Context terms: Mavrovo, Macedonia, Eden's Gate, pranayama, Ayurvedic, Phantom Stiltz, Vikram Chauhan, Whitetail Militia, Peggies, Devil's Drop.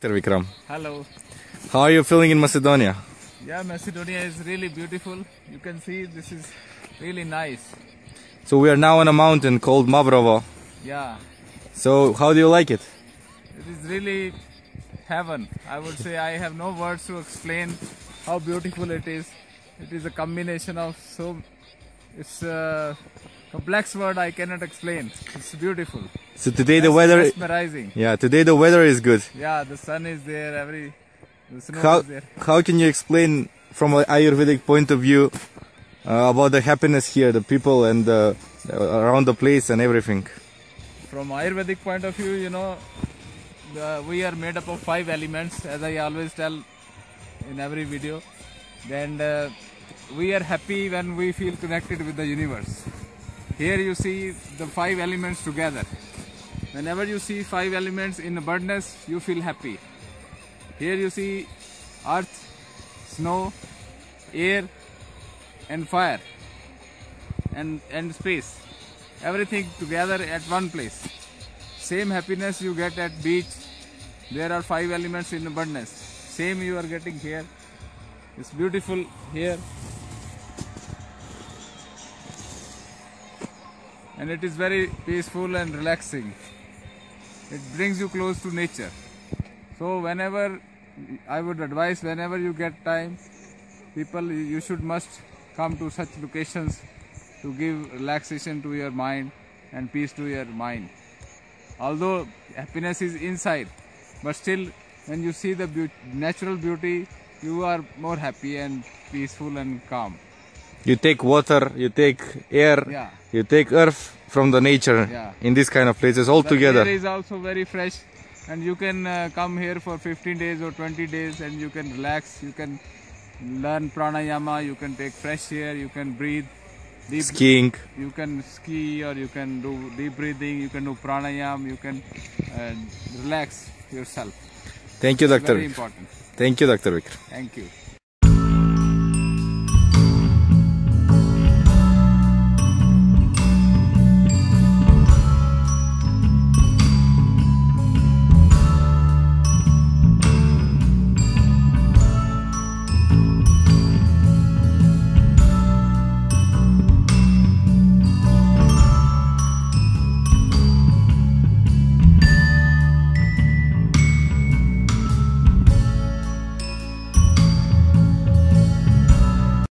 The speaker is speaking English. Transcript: Mr. Vikram. Hello. How are you feeling in Macedonia? Yeah, Macedonia is really beautiful. You can see this is really nice. So we are now on a mountain called Mavrovo. Yeah. So how do you like it? It is really heaven. I would say I have no words to explain how beautiful it is. It is a combination of it's a complex word I cannot explain. It's beautiful. So today the weather is mesmerizing. Yeah, today the weather is good. Yeah, the sun is there, the snow is there. How can you explain from an Ayurvedic point of view about the happiness here, the people and around the place and everything? From Ayurvedic point of view, you know, we are made up of 5 elements, as I always tell in every video. And we are happy when we feel connected with the universe. Here you see the 5 elements together. Whenever you see 5 elements in abundance, you feel happy. Here you see earth, snow, air and fire and space. Everything together at one place. Same happiness you get at beach. There are 5 elements in abundance. Same you are getting here. It's beautiful here, and it is very peaceful and relaxing. It brings you close to nature. So whenever, I would advise, whenever you get time, people, you must come to such locations to give relaxation to your mind and peace to your mind. Although happiness is inside, but still when you see the natural beauty, you are more happy and peaceful and calm. You take water, you take air, yeah. You take earth from the nature, yeah. In these kind of places all together. The air is also very fresh, and you can come here for 15 days or 20 days and you can relax, you can learn pranayama, you can take fresh air, you can breathe. Skiing. You can ski or you can do deep breathing, you can do pranayama, you can relax yourself. Thank you, Dr. Vikram. Very important. Thank you, Dr. Vikram. Thank you.